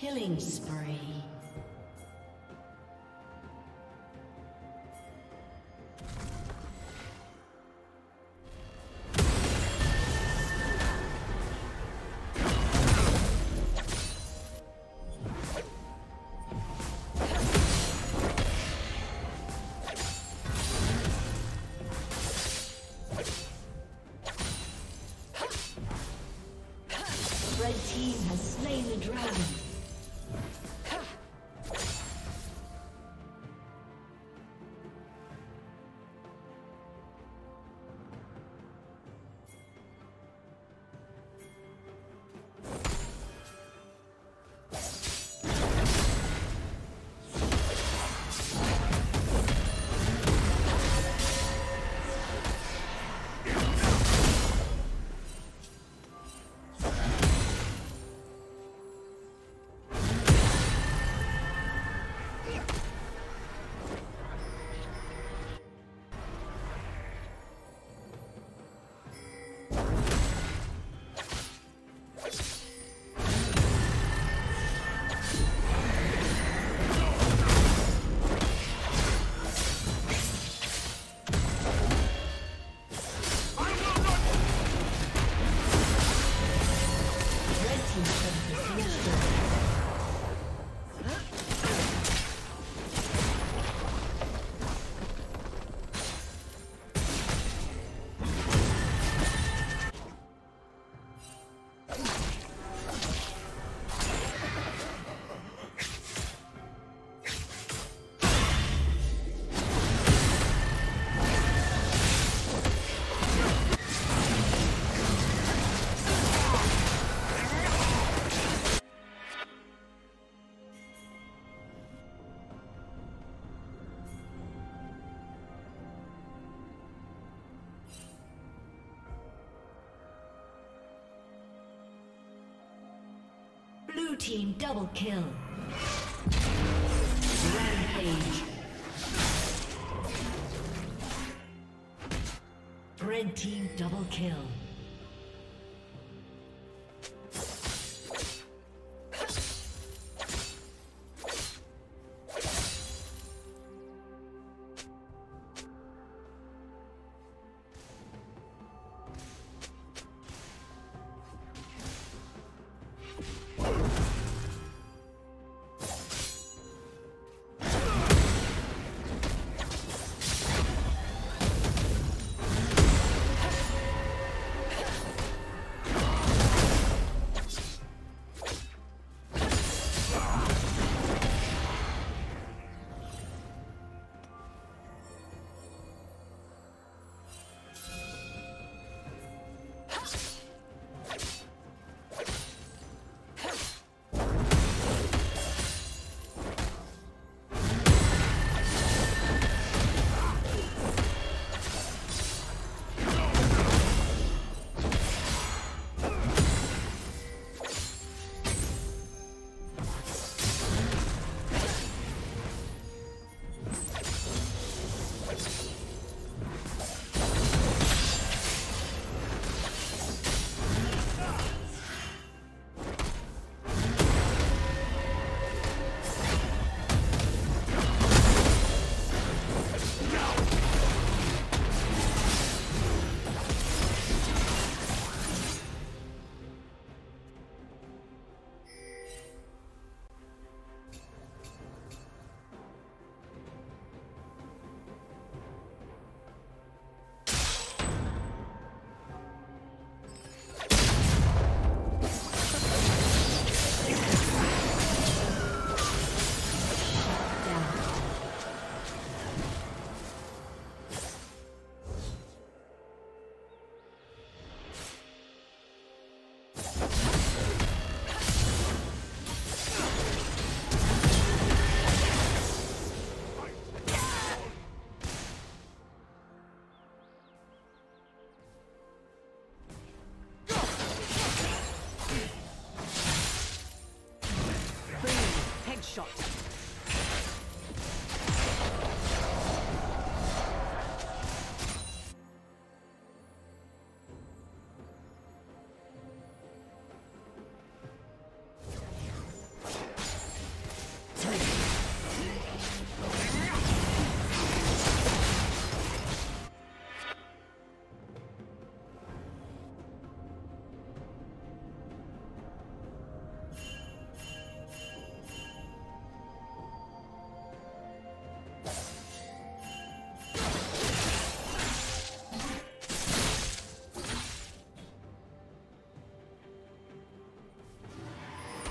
Killing spree. Red team has slain the dragon. team double kill. Rampage. Red team double kill.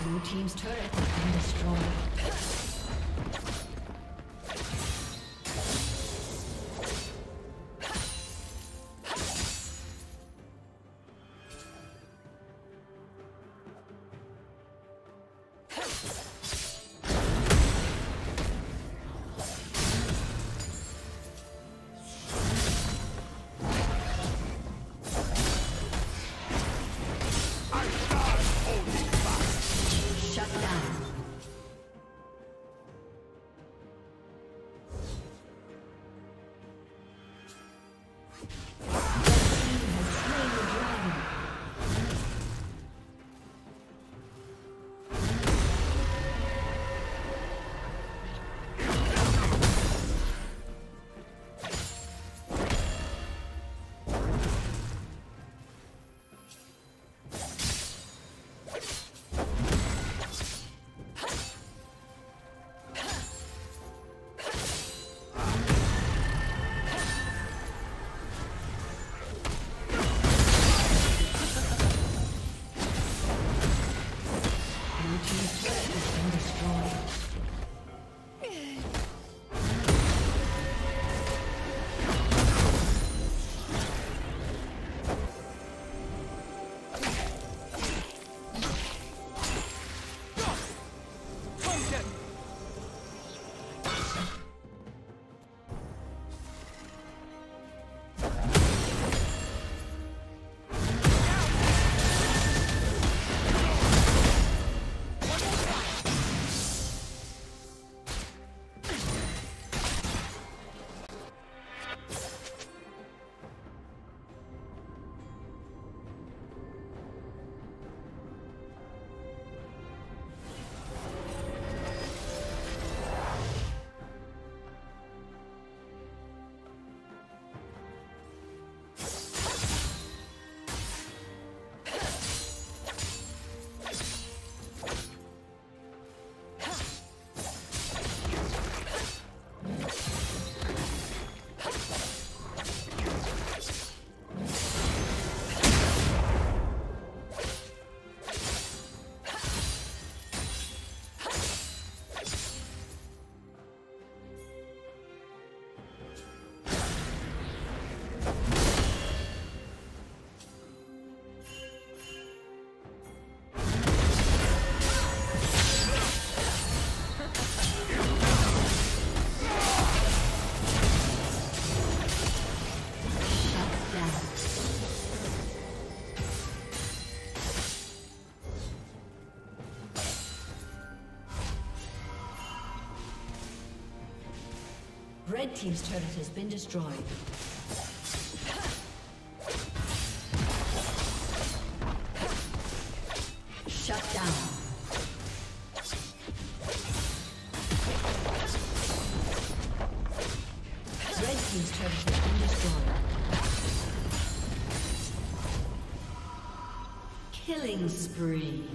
Blue team's turret has been destroyed. Red team's turret has been destroyed. Shut down. Red team's turret has been destroyed. Killing spree.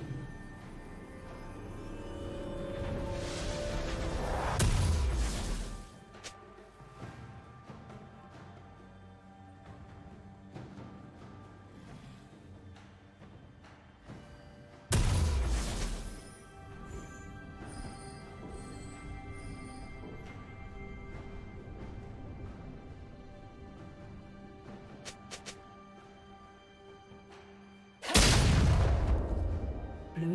Blue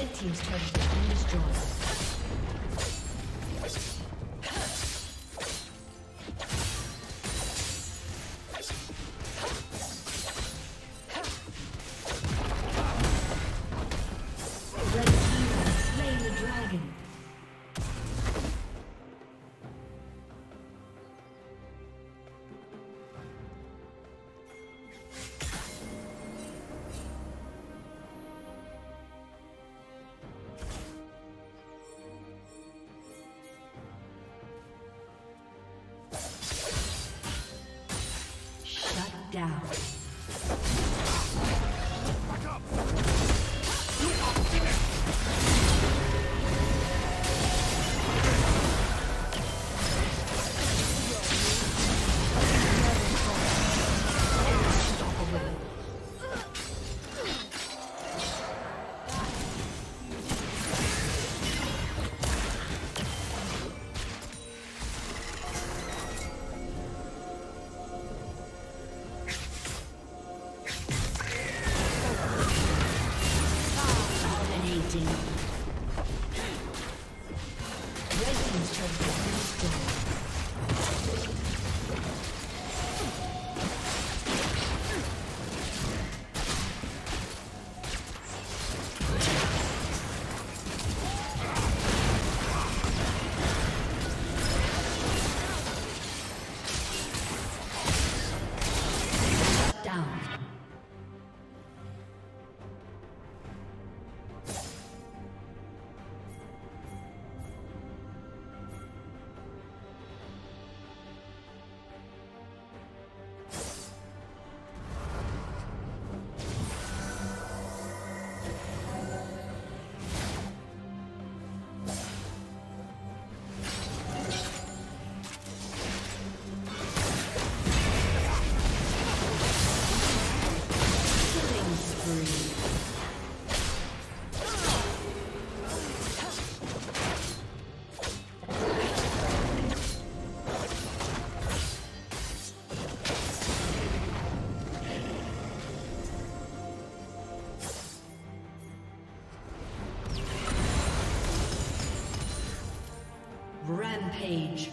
Red team's turret has been destroyed. Rampage.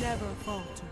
Never falter.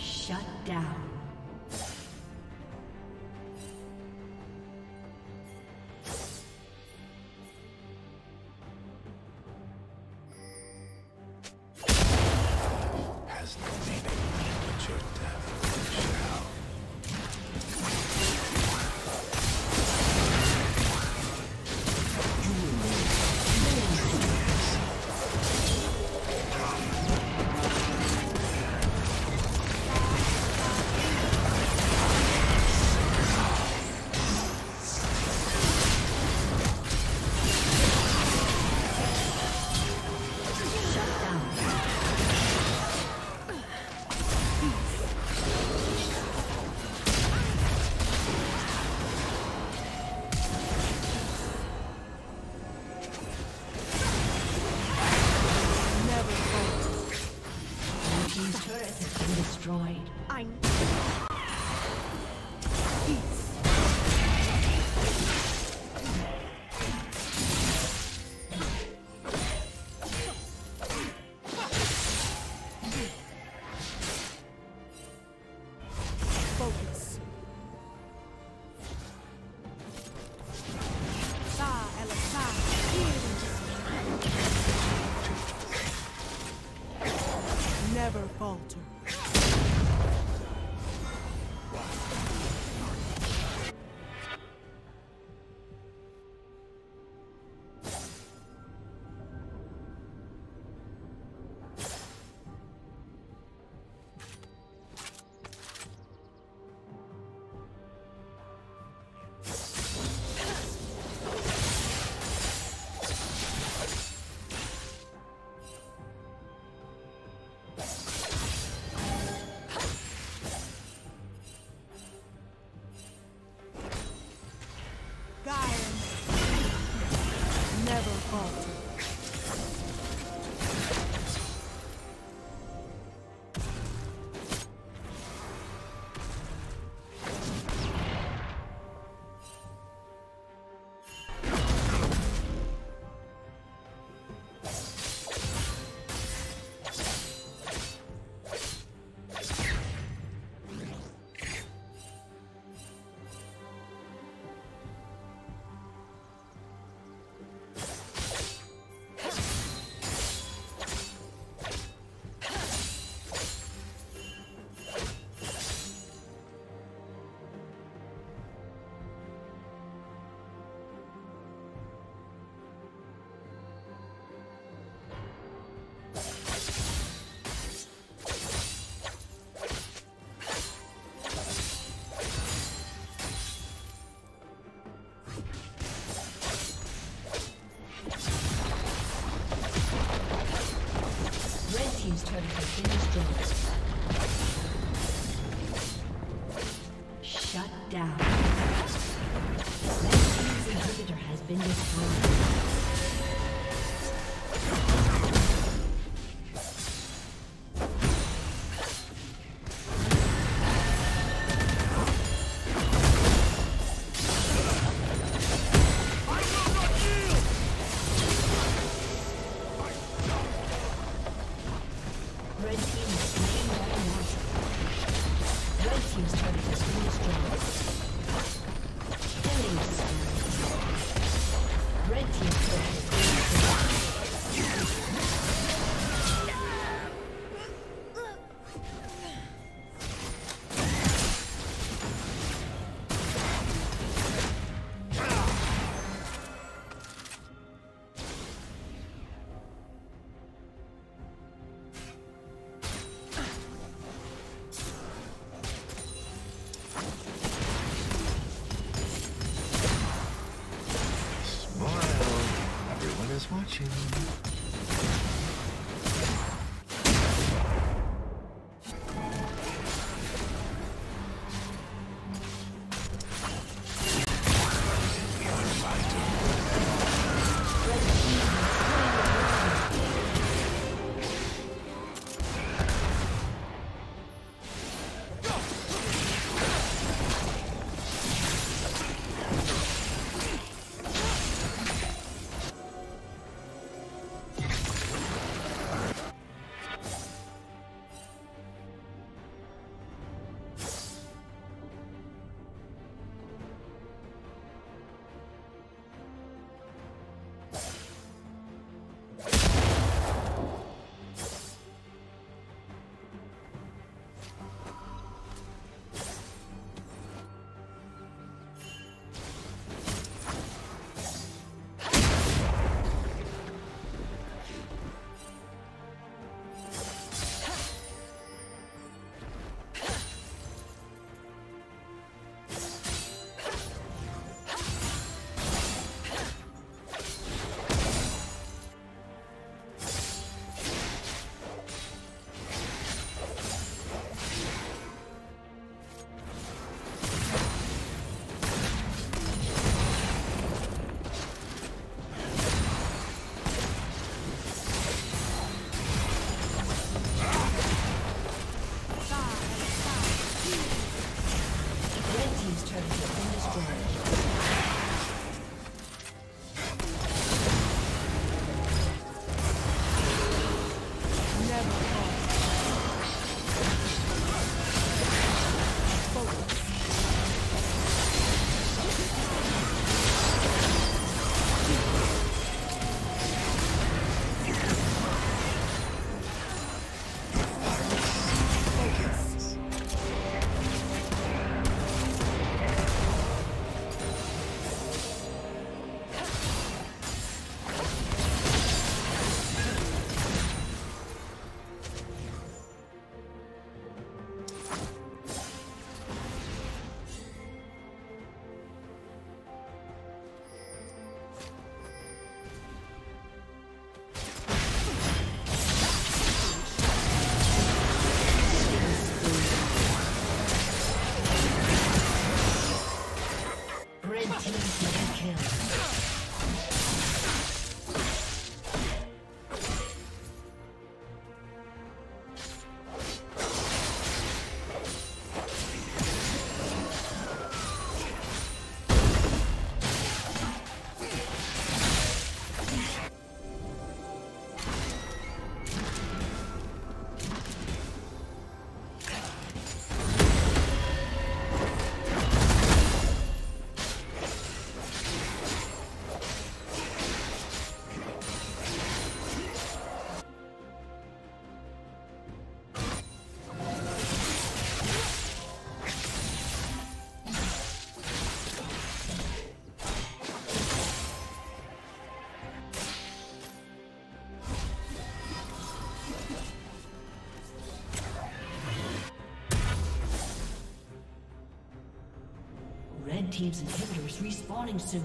Shut down. altar. Shut down. The inhibitor has been destroyed. Red team's inhibitor is respawning soon.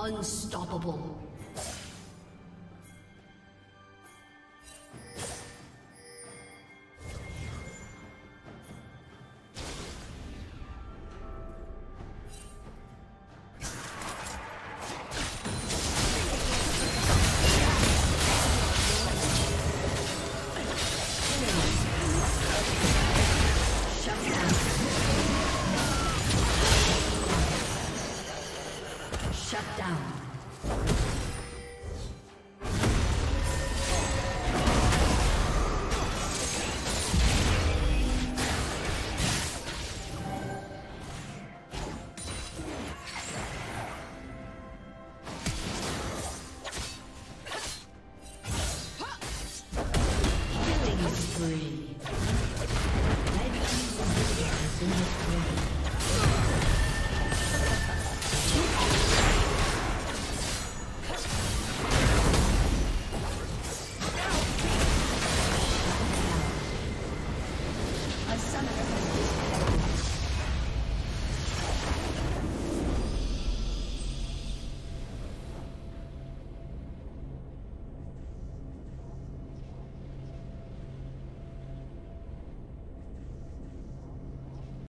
Unstoppable. Some of them.